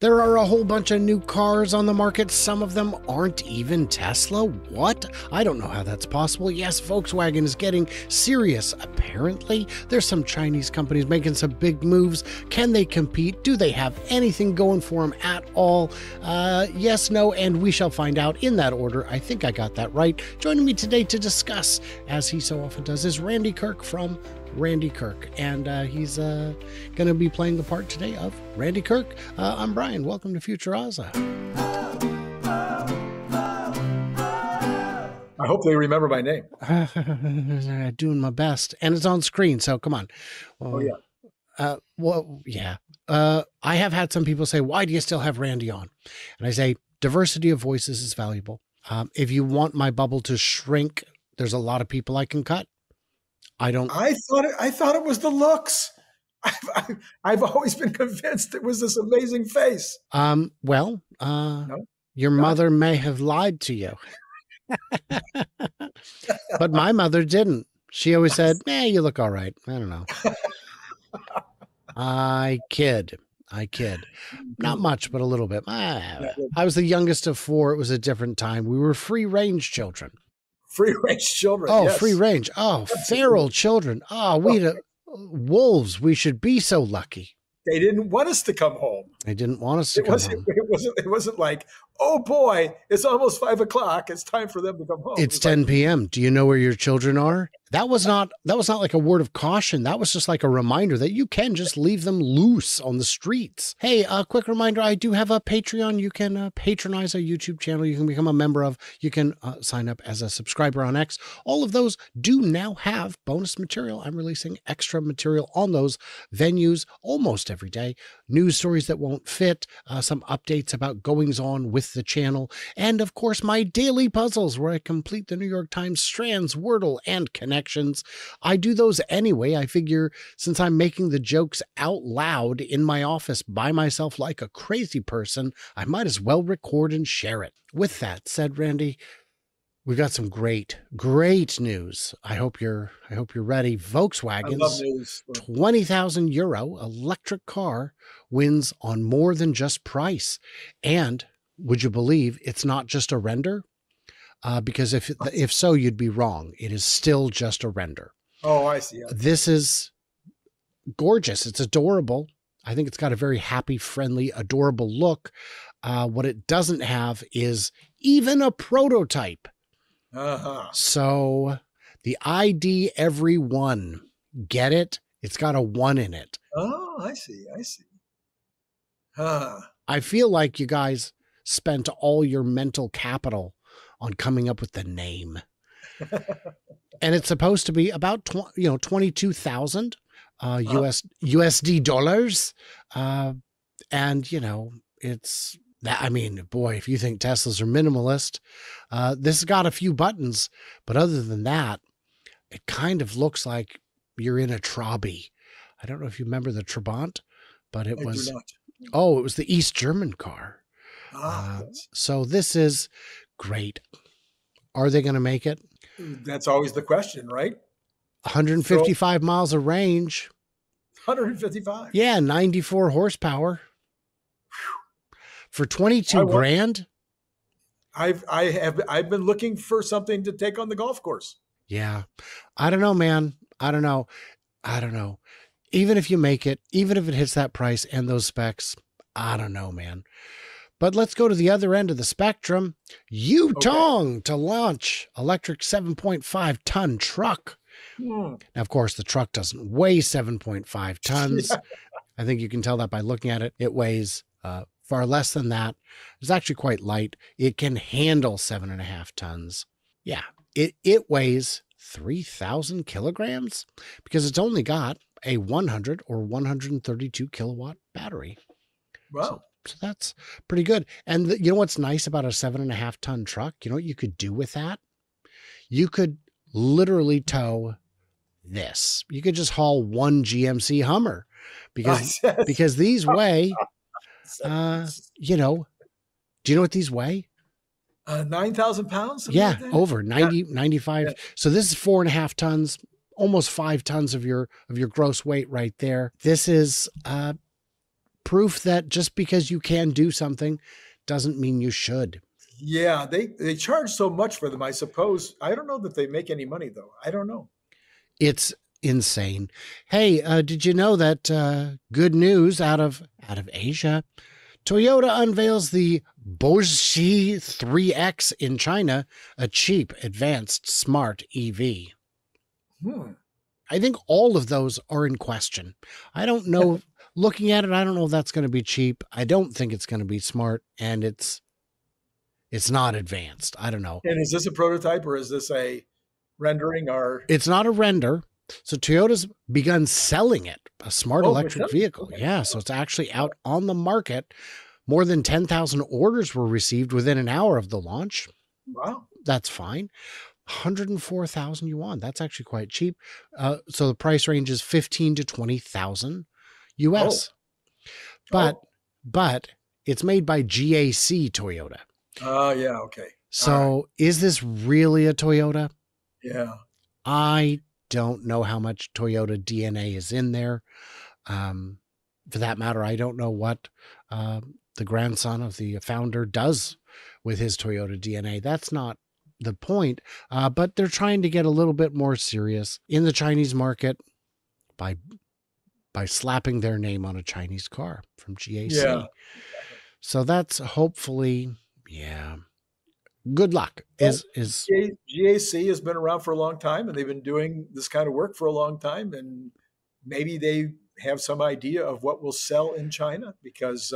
There are a whole bunch of new cars on the market. Some of them aren't even Tesla. What? I don't know how that's possible. Yes, Volkswagen is getting serious, apparently. There's some Chinese companies making some big moves. Can they compete? Do they have anything going for them at all? Yes, no, and we shall find out in that order. I think I got that right. Joining me today to discuss, as he so often does, is Randy Kirk from Randy Kirk, and he's going to be playing the part today of Randy Kirk. I'm Brian. Welcome to Futuraza. I hope they remember my name. Doing my best, and it's on screen, so come on. Well, oh, yeah. Well, yeah. I have had some people say, why do you still have Randy on? And I say, diversity of voices is valuable. If you want my bubble to shrink, there's a lot of people I can cut. I thought it was the looks. I've always been convinced it was this amazing face. Well, no, your mother may have lied to you, but my mother didn't. She always said, "Eh, you look all right." I don't know. I kid. Not much, but a little bit. I was the youngest of four. It was a different time. We were free-range children. Free-range children. Oh, yes. Free-range. Oh, feral children. Oh, we wolves. We should be so lucky. They didn't want us to come home. They didn't want us to come home. It wasn't like, oh boy, it's almost 5 o'clock. It's time for them to come home. It's 10 p.m. Do you know where your children are? That was not like a word of caution. That was just like a reminder that you can just leave them loose on the streets. Hey, a quick reminder, I do have a Patreon. You can patronize our YouTube channel. You can become a member of, you can sign up as a subscriber on X. All of those do now have bonus material. I'm releasing extra material on those venues almost every day. News stories that won't fit, some updates about goings on with the channel, and of course my daily puzzles where I complete the New York Times Strands, Wordle, and Connections. I do those anyway. I figure since I'm making the jokes out loud in my office by myself like a crazy person, I might as well record and share it. With that said, Randy, we've got some great news. I hope you're ready. Volkswagen's 20,000 euro electric car wins on more than just price. And would you believe it's not just a render? Because if so, you'd be wrong. It is still just a render. Oh, I see. This is gorgeous. It's adorable. I think it's got a very happy, friendly, adorable look. What it doesn't have is even a prototype. So the ID every one, get it? It's got a 1 in it. Oh, I see. I see. I feel like you guys spent all your mental capital on coming up with the name. And it's supposed to be about 22,000 USD dollars. And you know, it's that, I mean, boy, if you think Teslas are minimalist, this has got a few buttons, but other than that, it kind of looks like you're in a Trabi. I don't know if you remember the Trabant, but it was, oh, it was the East German car. So this is great. Are they going to make it? That's always the question, right? 155 miles of range. 155. Yeah, 94 horsepower. Whew. For 22 grand. I've been looking for something to take on the golf course. Yeah. I don't know, man. I don't know. Even if you make it, even if it hits that price and those specs, I don't know, man. But let's go to the other end of the spectrum. Yutong to launch electric 7.5 ton truck. Yeah. Now, of course, the truck doesn't weigh 7.5 tons. Yeah. I think you can tell that by looking at it. It weighs far less than that. It's actually quite light. It can handle 7.5 tons. Yeah, it weighs 3,000 kilograms because it's only got a 100 or 132 kilowatt battery. Wow. So that's pretty good. And you know what's nice about a 7.5 ton truck? You know what you could do with that? You could literally tow this. You could just haul one GMC Hummer because these weigh, you know, do you know what these weigh? 9,000 pounds? Yeah, like over 90, yeah. 95. Yeah. So this is 4.5 tons, almost 5 tons of your gross weight right there. This is proof that just because you can do something doesn't mean you should. Yeah, they charge so much for them, I suppose. I don't know that they make any money, though. I don't know. It's insane. Hey, did you know that good news out of Asia? Toyota unveils the Boxi 3X in China, a cheap, advanced, smart EV. Hmm. I think all of those are in question. I don't know. Looking at it, I don't know if that's going to be cheap. I don't think it's going to be smart, and it's not advanced. I don't know. And is this a prototype, or is this a rendering? Or it's not a render. So Toyota's begun selling it, a smart electric vehicle. Okay. Yeah, so it's actually out on the market. More than 10,000 orders were received within an hour of the launch. Wow. That's fine. 104,000 yuan. That's actually quite cheap. So the price range is 15 to 20,000 US. Oh. But it's made by GAC Toyota. Oh, yeah, okay. So is this really a Toyota? Yeah. I don't know how much Toyota DNA is in there. For that matter, I don't know what the grandson of the founder does with his Toyota DNA. That's not the point, but they're trying to get a little bit more serious in the Chinese market by slapping their name on a Chinese car from GAC. Yeah. So that's hopefully, yeah. Good luck. Is GAC has been around for a long time, and they've been doing this kind of work for a long time, and maybe they have some idea of what will sell in China, because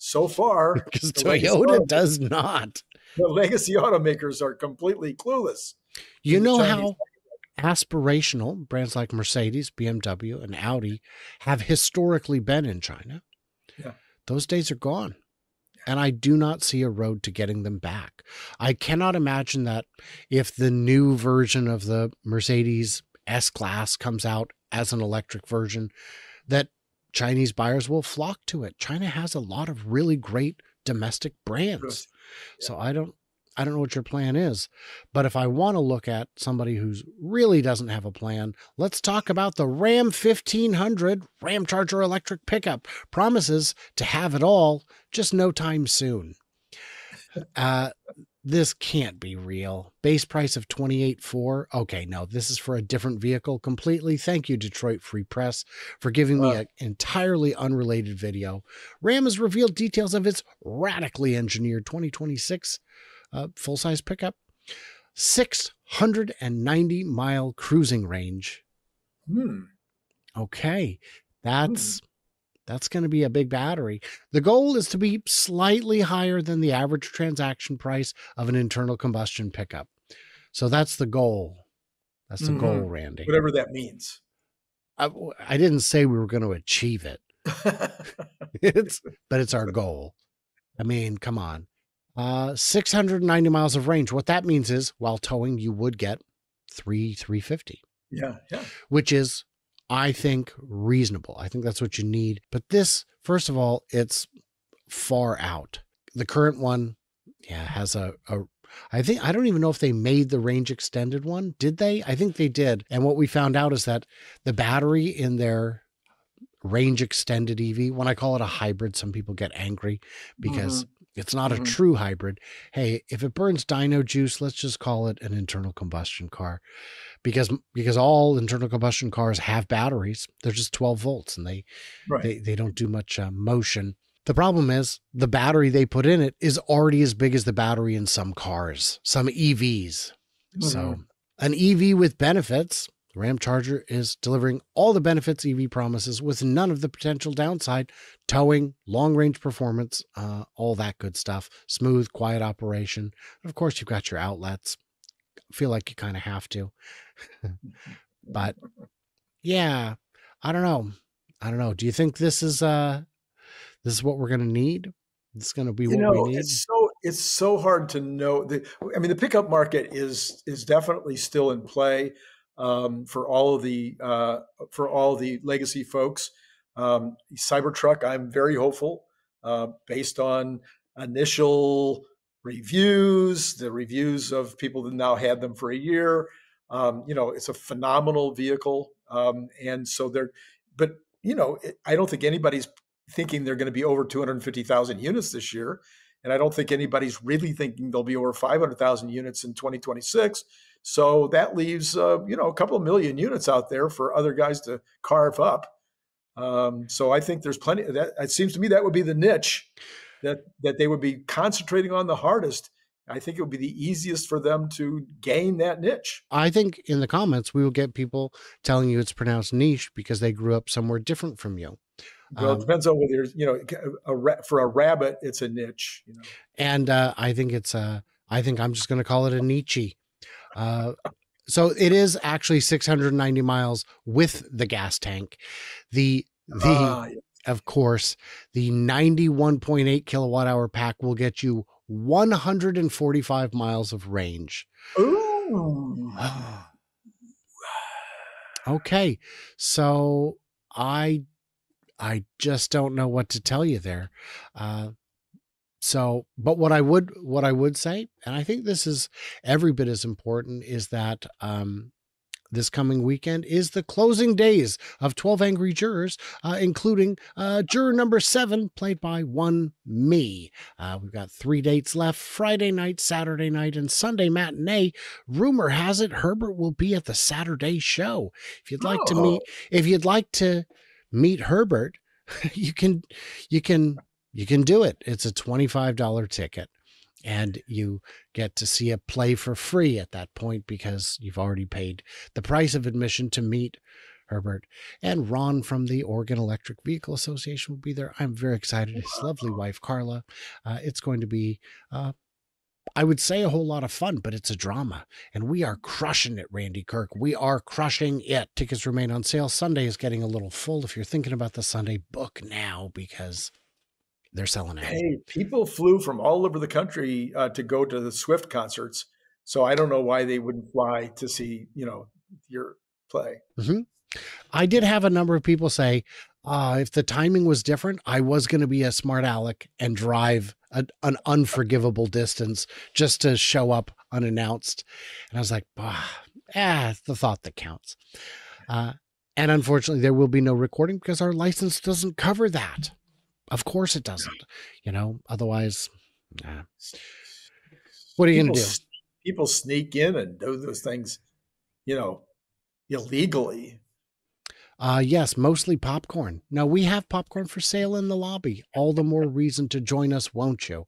so far, because Toyota does not. The legacy automakers are completely clueless. You know how aspirational brands like Mercedes, BMW, and Audi have historically been in China. Yeah. Those days are gone. And I do not see a road to getting them back. I cannot imagine that if the new version of the Mercedes S-Class comes out as an electric version, that Chinese buyers will flock to it. China has a lot of really great domestic brands. Yeah. So I don't know what your plan is, but if I want to look at somebody who's really doesn't have a plan, let's talk about the Ram 1500 Ram Charger electric pickup. Promises to have it all, just no time soon. This can't be real. Base price of $28,400. Okay, no, this is for a different vehicle completely. Thank you, Detroit Free Press, for giving me an entirely unrelated video. Ram has revealed details of its radically engineered 2026 full-size pickup, 690-mile cruising range. Hmm. Okay, that's going to be a big battery. The goal is to be slightly higher than the average transaction price of an internal combustion pickup. So that's the goal. That's the goal, Randy. Whatever that means. I didn't say we were going to achieve it, but it's our goal. I mean, come on. 690 miles of range. What that means is while towing, you would get 350. Yeah, yeah. Which is, I think, reasonable. I think that's what you need. But this, first of all, it's far out. The current one, yeah, has I don't even know if they made the range extended one. Did they? I think they did. And what we found out is that the battery in their range extended EV, when I call it a hybrid, some people get angry because it's not a true hybrid. Hey, if it burns dino juice, let's just call it an internal combustion car, because all internal combustion cars have batteries. They're just 12 volts and they don't do much motion. The problem is the battery they put in it is already as big as the battery in some cars, some EVs. So an EV with benefits, the Ram Charger is delivering all the benefits EV promises with none of the potential downside: towing, long-range performance, all that good stuff, smooth, quiet operation. And of course, you've got your outlets. I feel like you kind of have to. But, yeah, I don't know. I don't know. Do you think this is what we're going to need? This is going to be what we need? It's so hard to know. The pickup market is definitely still in play. For all the legacy folks, Cybertruck, I'm very hopeful based on initial reviews, the reviews of people that now had them for a year. It's a phenomenal vehicle, and so I don't think anybody's thinking they're going to be over 250,000 units this year. And I don't think anybody's really thinking they'll be over 500,000 units in 2026. So that leaves, you know, a couple of million units out there for other guys to carve up. So I think there's plenty of that. It seems to me that would be the niche that they would be concentrating on the hardest. I think it would be the easiest for them to gain that niche. I think in the comments, we will get people telling you it's pronounced niche because they grew up somewhere different from you. Well, it depends on whether you're, you know, for a rabbit, it's a niche. You know? And I think it's I think I'm just going to call it a niche. So it is actually 690 miles with the gas tank. Of course, the 91.8 kilowatt hour pack will get you 145 miles of range. Ooh. Okay. So I just don't know what to tell you there. So, but what I would say, and I think this is every bit as important, is that, this coming weekend is the closing days of 12 Angry Jurors, including juror number 7, played by one me. We've got 3 dates left: Friday night, Saturday night, and Sunday matinee. Rumor has it Herbert will be at the Saturday show. If you'd like to meet Herbert, you can do it. It's a $25 ticket. And you get to see a play for free at that point because you've already paid the price of admission to meet Herbert. And Ron from the Oregon Electric Vehicle Association will be there. I'm very excited. His lovely wife, Carla. It's going to be, I would say, a whole lot of fun, but it's a drama. And we are crushing it, Randy Kirk. We are crushing it. Tickets remain on sale. Sunday is getting a little full. If you're thinking about the Sunday, book now because they're selling out. Hey, people flew from all over the country to go to the Swift concerts. So I don't know why they wouldn't fly to see, you know, your play. Mm-hmm. I did have a number of people say, if the timing was different, I was going to be a smart aleck and drive an unforgivable distance just to show up unannounced. And I was like, it's the thought that counts. And unfortunately, there will be no recording because our license doesn't cover that. Of course it doesn't, you know, otherwise, nah. What are you going to do? People sneak in and do those things, you know, illegally. Yes, mostly popcorn. Now we have popcorn for sale in the lobby. All the more reason to join us, won't you?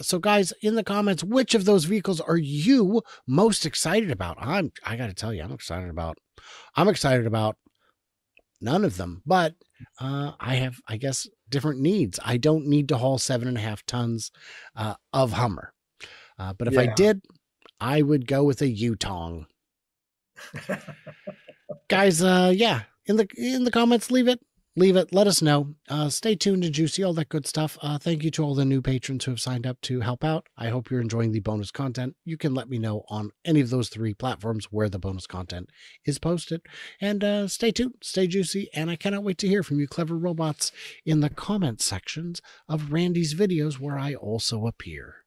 So guys, in the comments, which of those vehicles are you most excited about? I got to tell you, I'm excited about none of them, but I have, I guess, different needs. I don't need to haul 7.5 tons of Hummer. But if I did, I would go with a Yutong. Guys, in the comments, leave it. Let us know. Stay tuned and juicy, all that good stuff. Thank you to all the new patrons who have signed up to help out. I hope you're enjoying the bonus content. You can let me know on any of those 3 platforms where the bonus content is posted. And stay tuned, stay juicy, and I cannot wait to hear from you clever robots in the comment sections of Randy's videos where I also appear.